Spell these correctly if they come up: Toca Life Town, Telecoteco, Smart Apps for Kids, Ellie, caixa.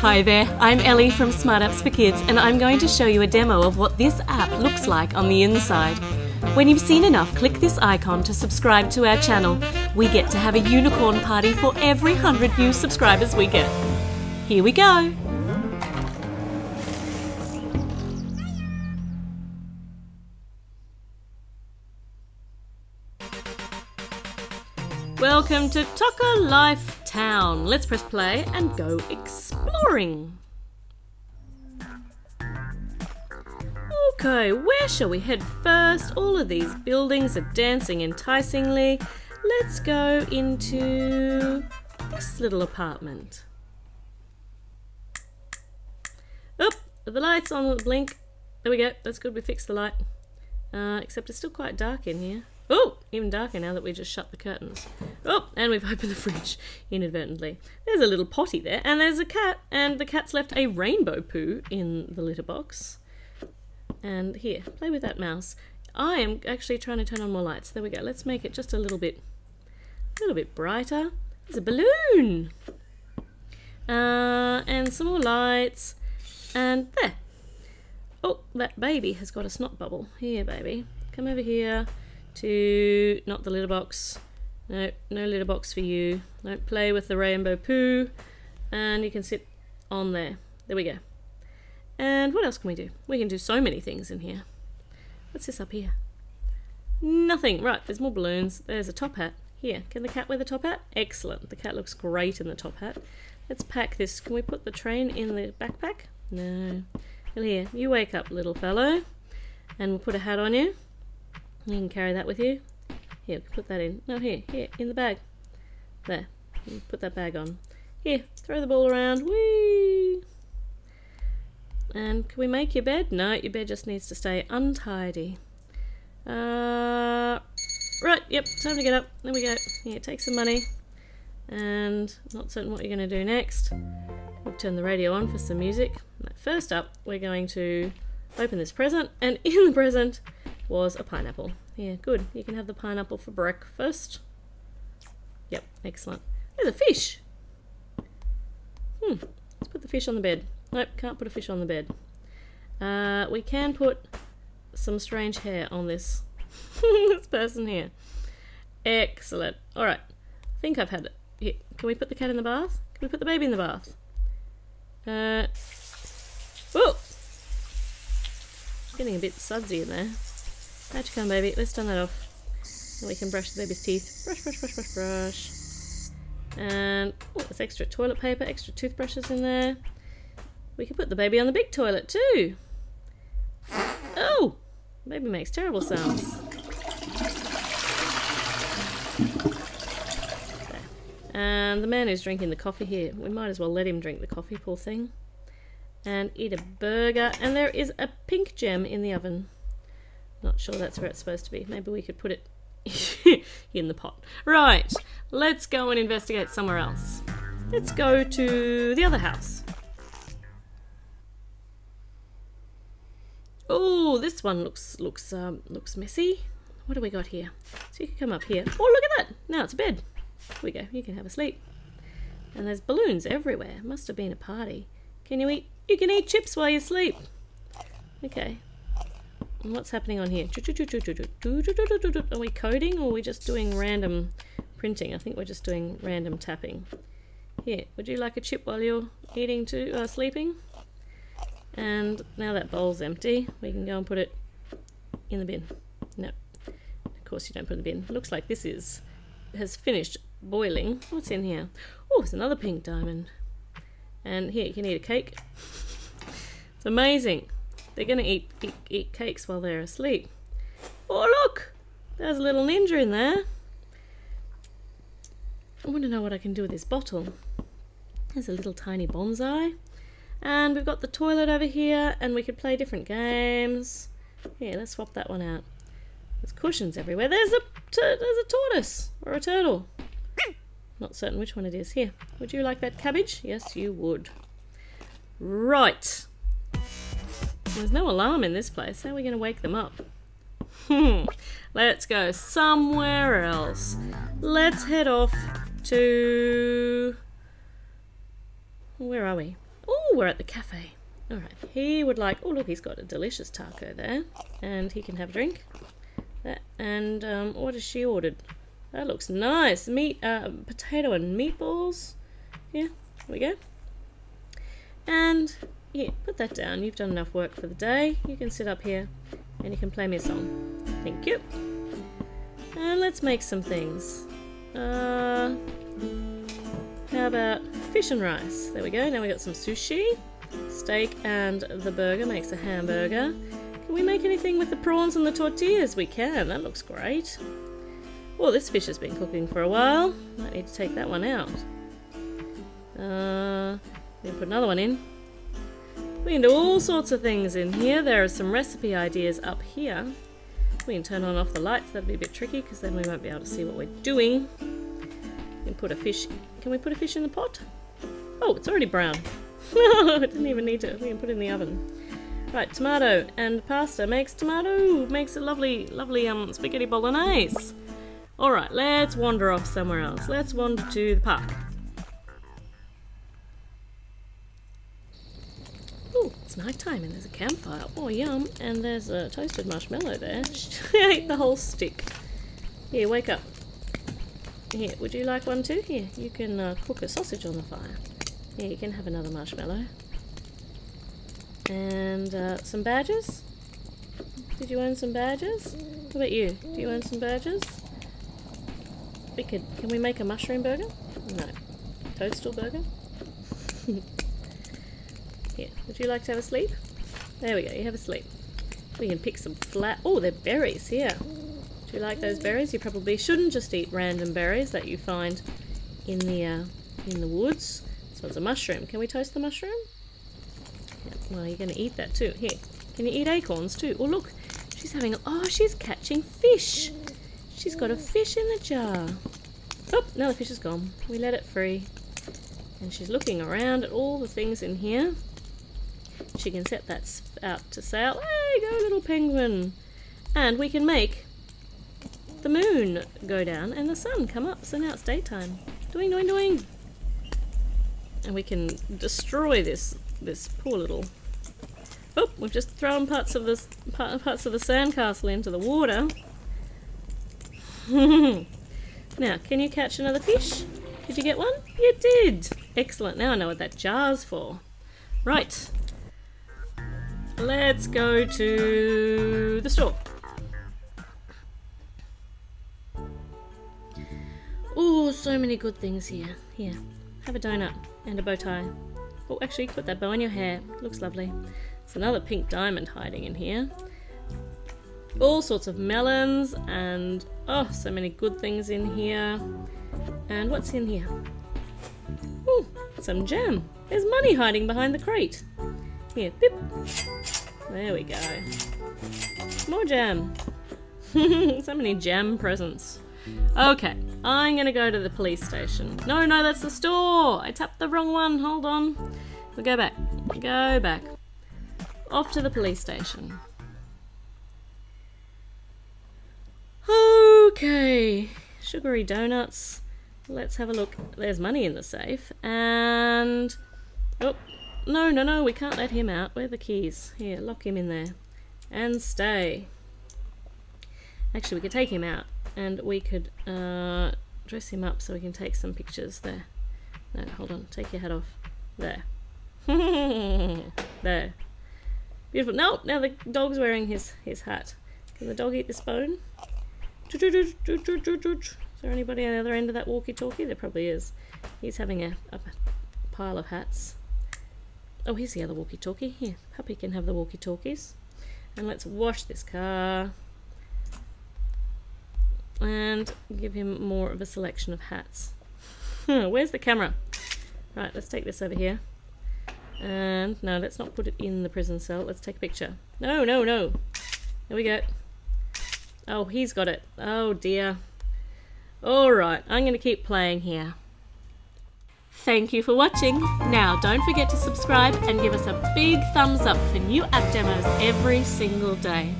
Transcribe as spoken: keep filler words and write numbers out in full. Hi there, I'm Ellie from Smart Apps for Kids, and I'm going to show you a demo of what this app looks like on the inside. When you've seen enough, click this icon to subscribe to our channel. We get to have a unicorn party for every hundred new subscribers we get. Here we go! Welcome to Toca Life Town. Let's press play and go exploring. Okay, where shall we head first? All of these buildings are dancing enticingly. Let's go into this little apartment. Oop, the light's on the blink. There we go, that's good, we fixed the light. Uh, except it's still quite dark in here. Oh, even darker now that we just shut the curtains. Oh, and we've opened the fridge inadvertently. There's a little potty there, and there's a cat, and the cat's left a rainbow poo in the litter box. And here, play with that mouse. I am actually trying to turn on more lights. There we go. Let's make it just a little bit, a little bit brighter. There's a balloon, uh, and some more lights, and there. Oh, that baby has got a snot bubble. Here, baby, come over here. To not the litter box. No, no litter box for you. Don't play with the rainbow poo. And you can sit on there. There we go. And what else can we do? We can do so many things in here. What's this up here? Nothing. Right, there's more balloons. There's a top hat. Here, can the cat wear the top hat? Excellent. The cat looks great in the top hat. Let's pack this. Can we put the train in the backpack? No. Well, here, you wake up, little fellow. And we'll put a hat on you. You can carry that with you. Here, put that in. No, here, here, in the bag. There. Put that bag on. Here, throw the ball around. Whee! And can we make your bed? No, your bed just needs to stay untidy. Uh, right, yep, time to get up. There we go. Here, take some money. And I'm not certain what you're going to do next. We'll turn the radio on for some music. First up, we're going to open this present. And in the present was a pineapple. Yeah, good. You can have the pineapple for breakfast. Yep, excellent. There's a fish. Hmm, let's put the fish on the bed. Nope, can't put a fish on the bed. Uh, we can put some strange hair on this, this person here. Excellent. All right, I think I've had it. Here, can we put the cat in the bath? Can we put the baby in the bath? Uh, whoa! Getting a bit sudsy in there. Out you come, baby. Let's turn that off. And we can brush the baby's teeth. Brush, brush, brush, brush, brush. And oh, there's extra toilet paper, extra toothbrushes in there. We can put the baby on the big toilet too. Oh! Baby makes terrible sounds. There. And the man who's drinking the coffee here. We might as well let him drink the coffee, poor thing. And eat a burger. And there is a pink gem in the oven. Not sure that's where it's supposed to be. Maybe we could put it in the pot. Right, let's go and investigate somewhere else. Let's go to the other house. Oh, this one looks looks um, looks messy. What do we got here? So you can come up here. Oh, look at that! Now it's a bed. Here we go. You can have a sleep. And there's balloons everywhere. Must have been a party. Can you eat? You can eat chips while you sleep. Okay. And what's happening on here? Are we coding or are we just doing random printing? I think we're just doing random tapping. Here, would you like a chip while you're eating too, uh, sleeping? And now that bowl's empty, we can go and put it in the bin. No, of course you don't put it in the bin. It looks like this is has finished boiling. What's in here? Oh, it's another pink diamond. And here, you can eat a cake. It's amazing. They're going to eat, eat eat cakes while they're asleep. Oh, look! There's a little ninja in there. I want to know what I can do with this bottle. There's a little tiny bonsai. And we've got the toilet over here, and we could play different games. Here, let's swap that one out. There's cushions everywhere. There's a, there's a tortoise, or a turtle. Not certain which one it is. Here, would you like that cabbage? Yes, you would. Right. There's no alarm in this place. How are we going to wake them up? Hmm. Let's go somewhere else. Let's head off to... Where are we? we're at the cafe. All right, he would like, oh look, he's got a delicious taco there, and he can have a drink. That, and um, what has she ordered? That looks nice. Meat, uh, potato and meatballs. Yeah, there we go. And yeah, put that down. You've done enough work for the day. You can sit up here and you can play me a song. Thank you. And let's make some things. Uh, how about fish and rice? There we go. Now we got some sushi. Steak and the burger makes a hamburger. Can we make anything with the prawns and the tortillas? We can. That looks great. Well, this fish has been cooking for a while. Might need to take that one out. Uh, we can put another one in. We can do all sorts of things in here. There are some recipe ideas up here. We can turn on and off the lights. That'd be a bit tricky because then we won't be able to see what we're doing. We can put a fish. Can we put a fish in the pot? Oh, it's already brown. I didn't even need to. We can put it in the oven. Right, tomato and pasta makes tomato. Makes a lovely, lovely um spaghetti bolognese. All right, let's wander off somewhere else. Let's wander to the park. Oh, it's night time and there's a campfire. Oh, yum! And there's a toasted marshmallow there. She ate the whole stick. Here, wake up. Here, would you like one too? Here, you can uh, cook a sausage on the fire. Yeah, you can have another marshmallow. And uh, some badgers? Did you own some badgers? What about you? Do you own some badgers? We could, can we make a mushroom burger? No. Toastal burger? Yeah, would you like to have a sleep? There we go, you have a sleep. We can pick some flat... Oh, they're berries here. Do you like those berries? You probably shouldn't just eat random berries that you find in the, uh, in the woods. This one's a mushroom. Can we toast the mushroom? Yep. Well, you're going to eat that too. Here. Can you eat acorns too? Oh, look. She's having... A, oh, she's catching fish. She's got a fish in the jar. Oh, now the fish is gone. We let it free. And she's looking around at all the things in here. She can set that out to sail. Hey, go little penguin. And we can make the moon go down and the sun come up. So now it's daytime. Doing, doing, doing. And we can destroy this this poor little. Oh, we've just thrown parts of this parts of the sandcastle into the water. Now, can you catch another fish? Did you get one? You did. Excellent. Now I know what that jar's for. Right. Let's go to the store. Oh, so many good things here. Here, have a donut. And a bow tie. Oh, actually, put that bow in your hair. Looks lovely. There's another pink diamond hiding in here. All sorts of melons and, oh, so many good things in here. And what's in here? Oh, some jam. There's money hiding behind the crate. Here, pip. There we go. More jam. So many jam presents. Okay, I'm going to go to the police station. No, no, that's the store. I tapped the wrong one. Hold on. We'll go back. Go back. Off to the police station. Okay. Sugary donuts. Let's have a look. There's money in the safe. And... Oh, no, no, no. We can't let him out. Where are the keys? Here, lock him in there. And stay. Actually, we could take him out. And we could uh, dress him up so we can take some pictures there. No, hold on. Take your hat off. There. There. Beautiful. No, now the dog's wearing his, his hat. Can the dog eat this bone? Is there anybody on the other end of that walkie-talkie? There probably is. He's having a, a pile of hats. Oh, here's the other walkie-talkie. Here, puppy can have the walkie-talkies. And let's wash this car. And give him more of a selection of hats. Where's the camera? Right, let's take this over here. And no, let's not put it in the prison cell. Let's take a picture. No, no, no. There we go. Oh, he's got it. Oh dear. All right, I'm going to keep playing here. Thank you for watching. Now, don't forget to subscribe and give us a big thumbs up for new app demos every single day.